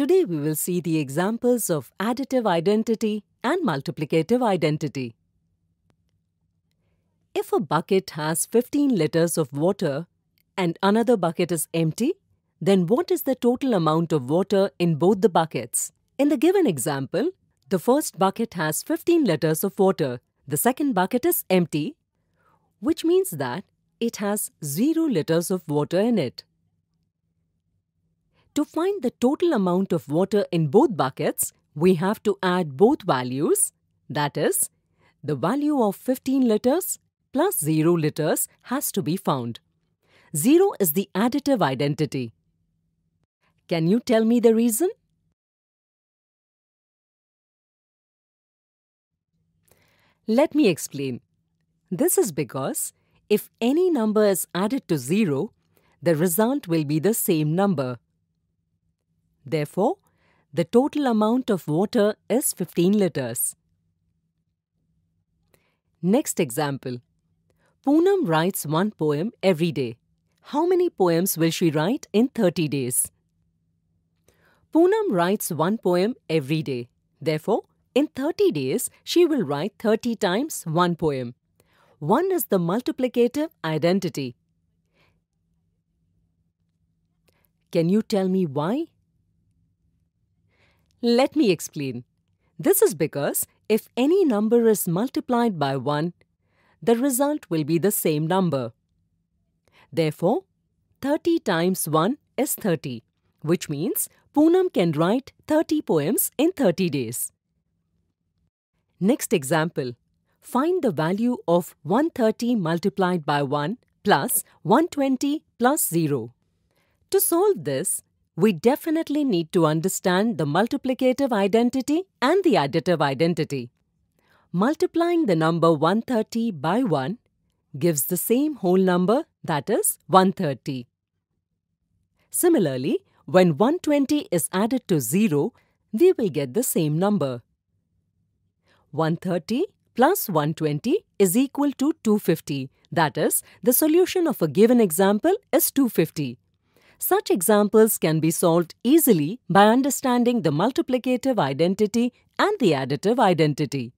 Today we will see the examples of additive identity and multiplicative identity. If a bucket has 15 liters of water and another bucket is empty, then what is the total amount of water in both the buckets? In the given example, the first bucket has 15 liters of water, the second bucket is empty, which means that it has 0 liters of water in it. To find the total amount of water in both buckets, we have to add both values, that is, the value of 15 liters plus 0 liters has to be found. 0 is the additive identity. Can you tell me the reason? Let me explain. This is because if any number is added to 0, the result will be the same number. Therefore, the total amount of water is 15 liters. Next example. Poonam writes one poem every day. How many poems will she write in 30 days? Poonam writes one poem every day. Therefore, in 30 days, she will write 30 times one poem. 1 is the multiplicative identity. Can you tell me why? Let me explain. This is because if any number is multiplied by 1, the result will be the same number. Therefore, 30 times 1 is 30, which means Poonam can write 30 poems in 30 days. Next example. Find the value of 130 multiplied by 1 plus 120 plus 0. To solve this, we definitely need to understand the multiplicative identity and the additive identity. Multiplying the number 130 by 1 gives the same whole number, that is 130. Similarly, when 120 is added to 0, we will get the same number. 130 plus 120 is equal to 250. That is, the solution of a given example is 250. Such examples can be solved easily by understanding the multiplicative identity and the additive identity.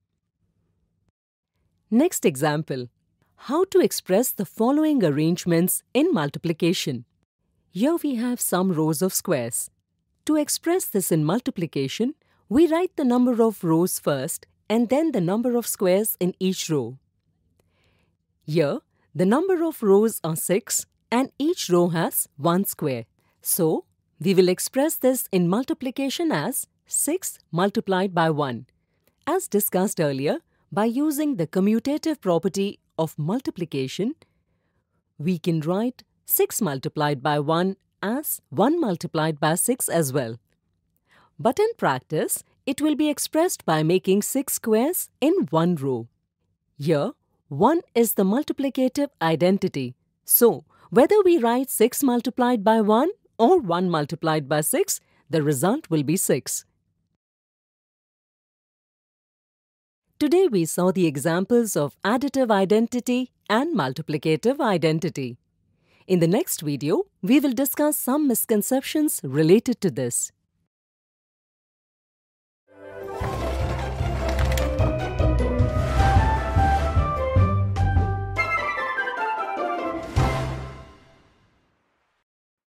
Next example. How to express the following arrangements in multiplication. Here we have some rows of squares. To express this in multiplication, we write the number of rows first and then the number of squares in each row. Here, the number of rows are 6. And each row has 1 square. So, we will express this in multiplication as 6 multiplied by 1. As discussed earlier, by using the commutative property of multiplication, we can write 6 multiplied by 1 as 1 multiplied by 6 as well. But in practice, it will be expressed by making 6 squares in one row. Here, 1 is the multiplicative identity. So, whether we write 6 multiplied by 1 or 1 multiplied by 6, the result will be 6. Today we saw the examples of additive identity and multiplicative identity. In the next video, we will discuss some misconceptions related to this.